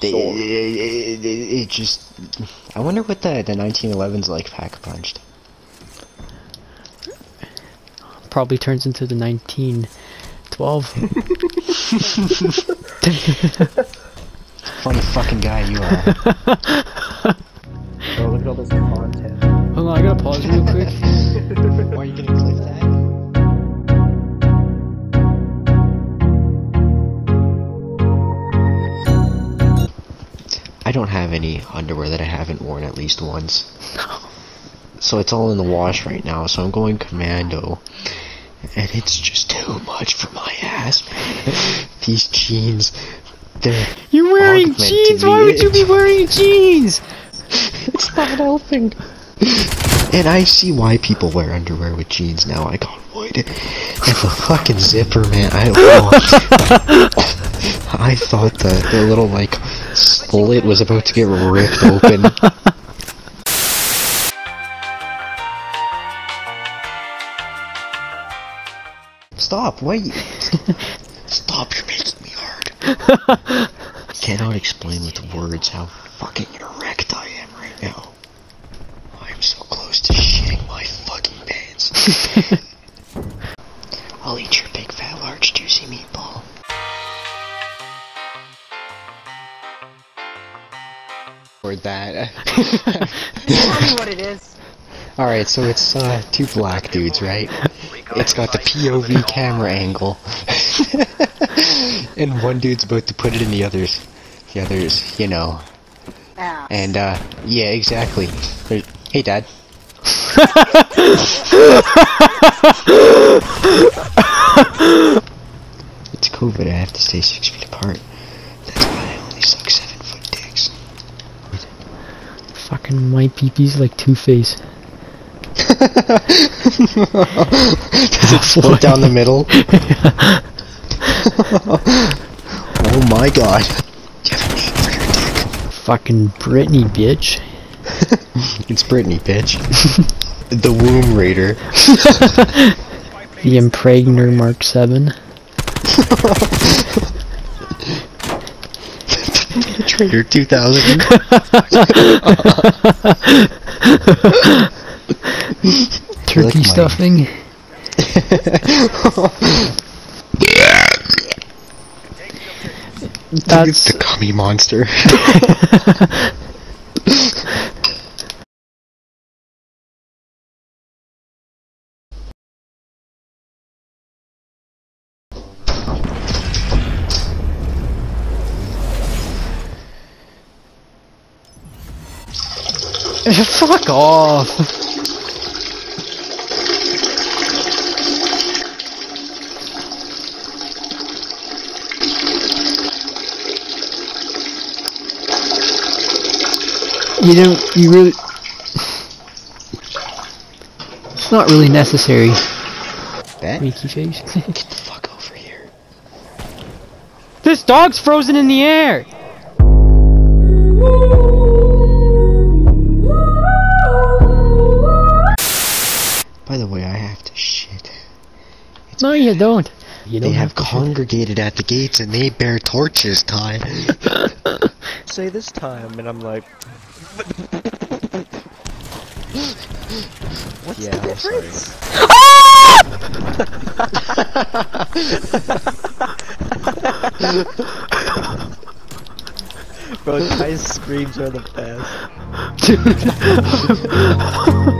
It just... I wonder what the 1911's like pack-punched. Probably turns into the 1912. Funny fucking guy you are. Oh, look at all this content. Hold on, I gotta pause real quick. Why are you gonna click that? I don't have any underwear that I haven't worn at least once. So it's all in the wash right now, so I'm going commando. And it's just too much for my ass. These jeans, they're... You're wearing jeans! Why would you be wearing jeans? It's not helping. And I see why people wear underwear with jeans now. I got wood. And the fucking zipper, man, I love. I thought that the little, like... slit was about to get ripped open. Stop, wait. Stop, you're making me hard. I cannot explain with words how fucking erect I am right now. I'm so close to shitting my fucking pants. I'll eat your big fat large juicy meatball. That. Tell me what it is. Alright, so it's two black dudes, right? It's got the POV camera angle. And one dude's about to put it in the other's. The other's, you know. And, yeah, exactly. Hey, Dad. It's COVID, I have to stay 6 feet apart. That's why I only suck 7 foot dicks. Fucking my peepee's like Two-Face. Does it split down the middle? Oh my god. Do you have a name for your dick? Fucking Britney, bitch. It's Britney, bitch. The Womb Raider. The Impregner Mark 7. Trader 2000. Turkey stuffing. That's the gummy monster. Fuck off! You don't... you really... It's not really necessary. That? Winky face. Get the fuck over here. This dog's frozen in the air! By the way, I have to shit. It's no, you don't. You don't. They have congregated at the gates and they bear torches, Ty. Say this time, and I'm like... What's the difference? Bro, Ty's screams are the best. Dude.